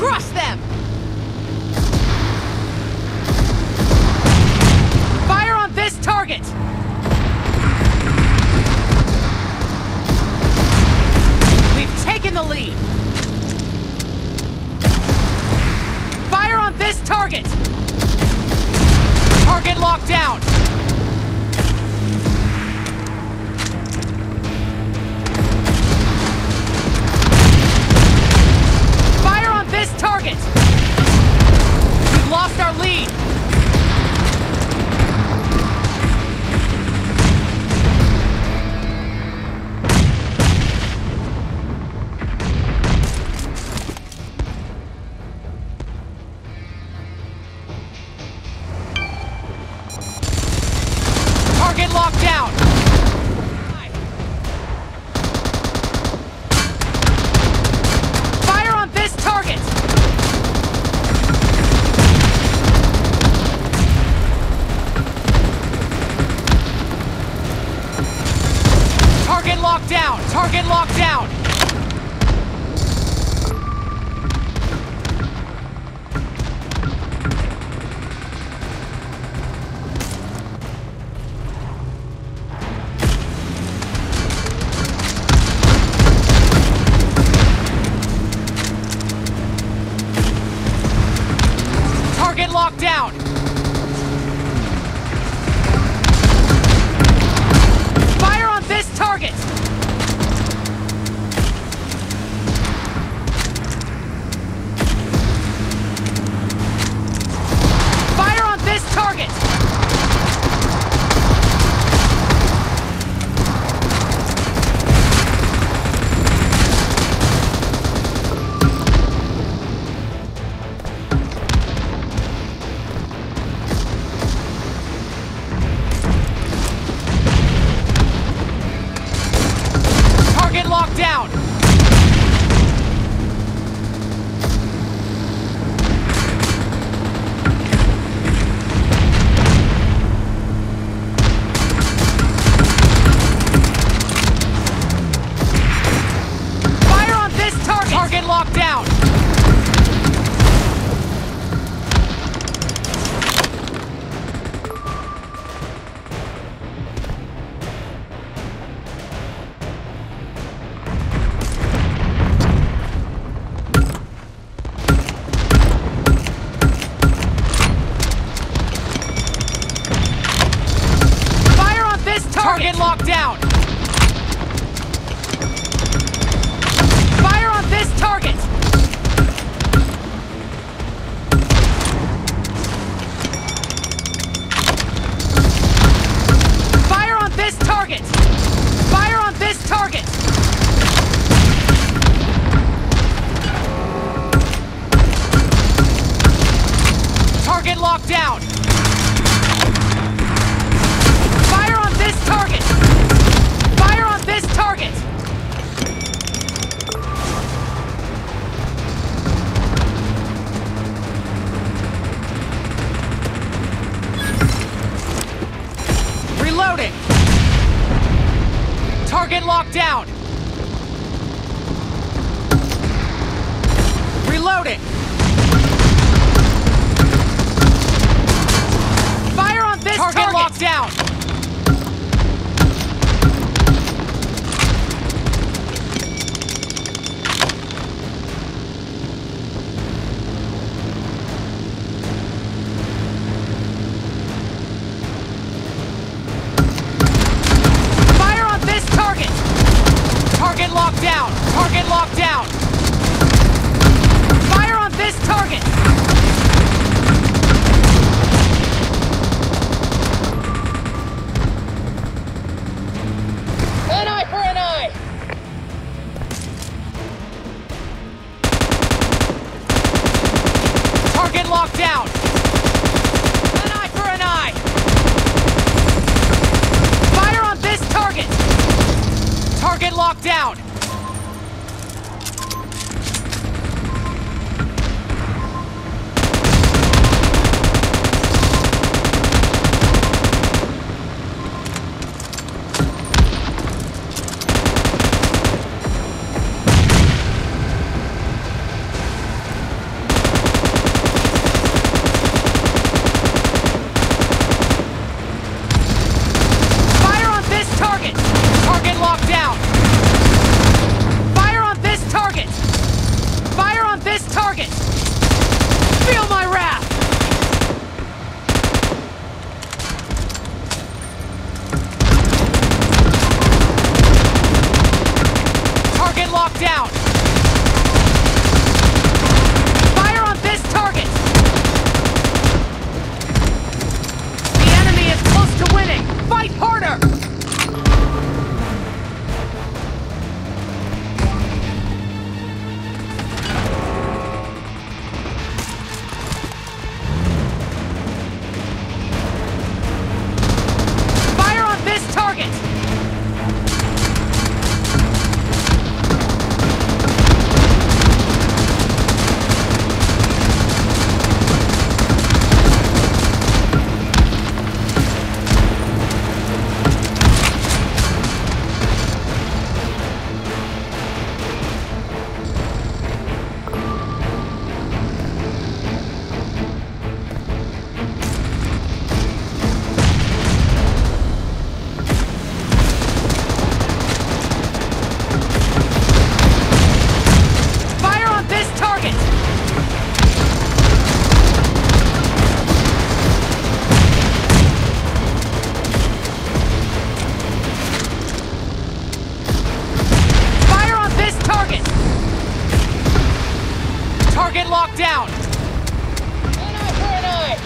Crush them! Fire on this target! We've taken the lead! Fire on this target! Target locked down! We've lost our lead! Target locked down! Fire on this target! Target locked down! Target locked down! Target locked down! Fire on this target! Fire on this target! Target locked down! Fire on this target! Target locked down! Target locked down! Fire on this target! Fire on this target! Fire on this target! Target locked down! Target! Fire on this target! Reloading! Target locked down! Reloading! Fire on this target! Target locked down! Target locked down! Target locked down! Fire on this target! An eye for an eye! Target locked down! An eye for an eye! Fire on this target! Target locked down! Feel my wrath! Target locked down! Fire on this target! The enemy is close to winning! Fight harder! Target locked down! One eye for an eye!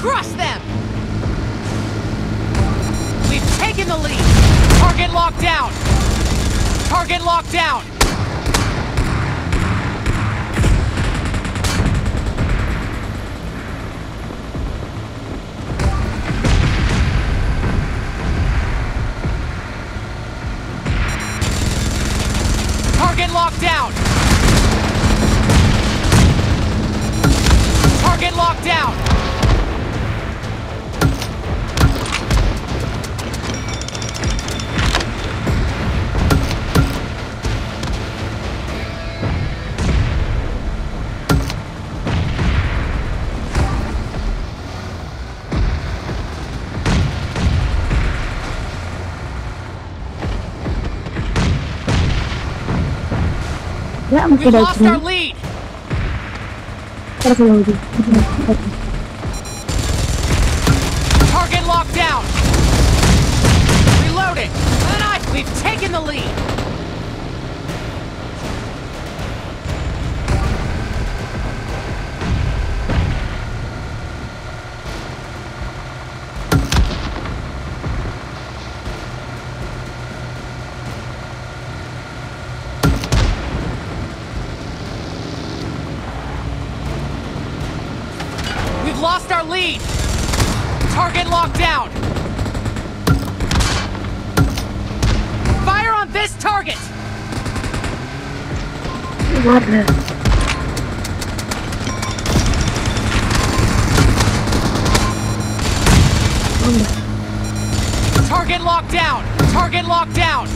Crush them! We've taken the lead! Target locked down! Target locked down! Target locked down. Target locked down. Yeah, we lost our lead! Target locked down! Reloading! We've taken the lead! Lost our lead! Target locked down! Fire on this target! What the? Target locked down! Target locked down!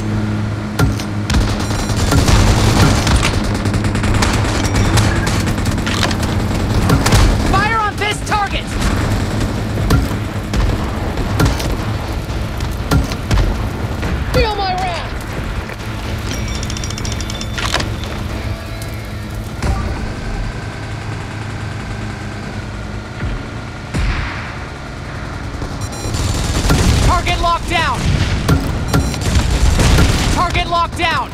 Locked down. Target locked down.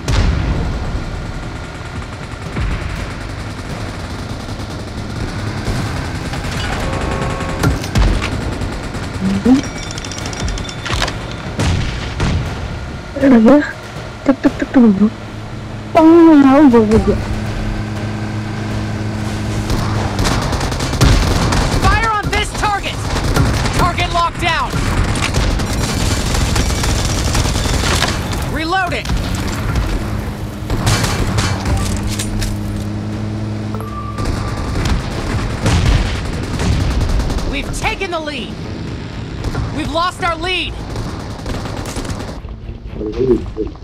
Fire on this target. Target locked down. Reloading! We've taken the lead! We've lost our lead! Target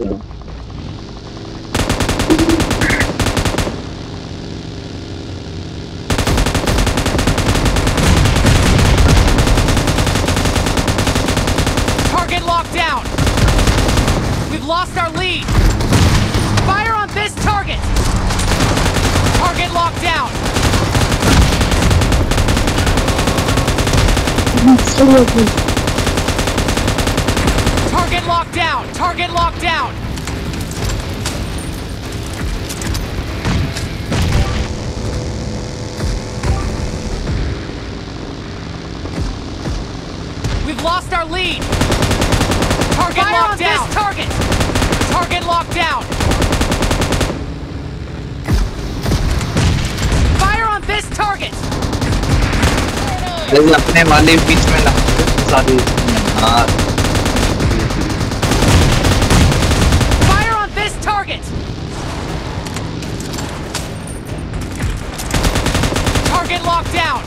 locked down! We've lost our lead! Fire on this target! Target locked down! Target locked down! Target locked down! We've lost our lead! Target locked down! Fire on this target! Target locked down! Fire on this target! There's अपने वाले बीच में सारी Fire on this target! Target locked down!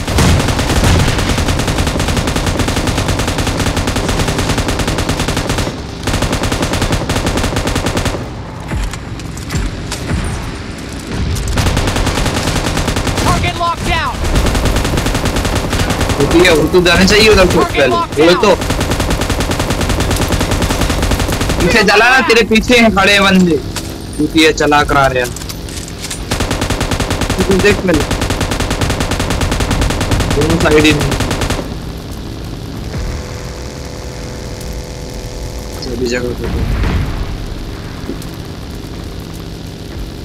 ये उनको जाने चाहिए उधर खुद पहले बोल तो पीछे चला ना तेरे पीछे हैं खड़े बंदे तू ये चला करा रहे हैं तू देख मैंने दोनों साइड ही सभी जगह पे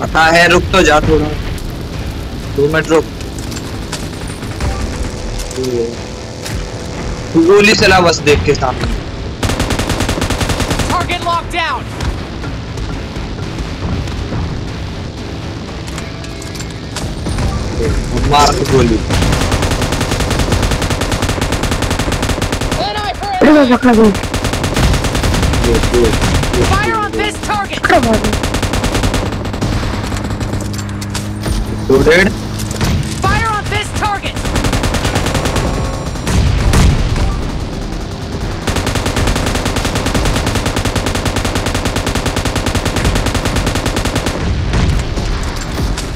पता है रुक तो जा थोड़ा 2 मिनट रुक गोली चला बस देख के सामने Target locked down. मार गोली Fire on this target. Loaded. Fire on this target.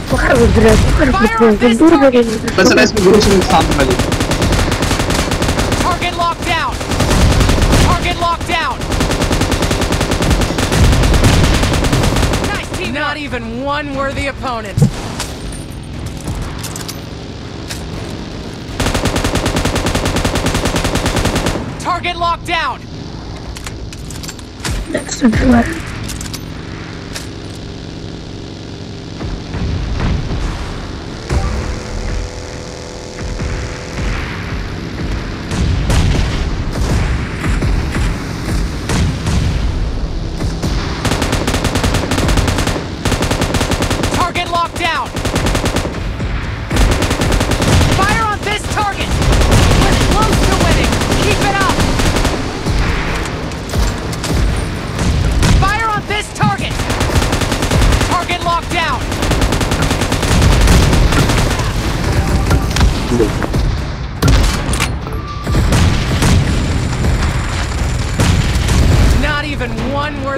Fire on this target. Target locked down. Target locked down. Nice team. Not even one worthy opponent. Target locked down. Next to the left.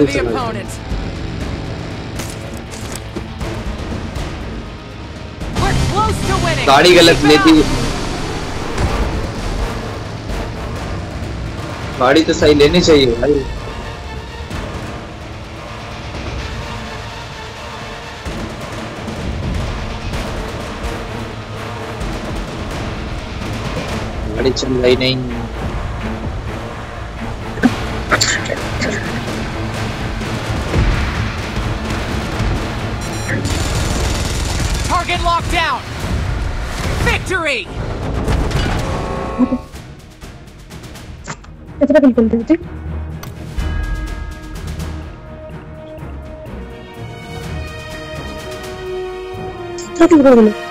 The opponent. We're close to winning. गाड़ी गलत लेती, गाड़ी तो सही लेनी चाहिए भाई. गाड़ी चल रही नहीं. Target locked down. Victory. इतना बिल्कुल देखते हैं. इतना बिल्कुल.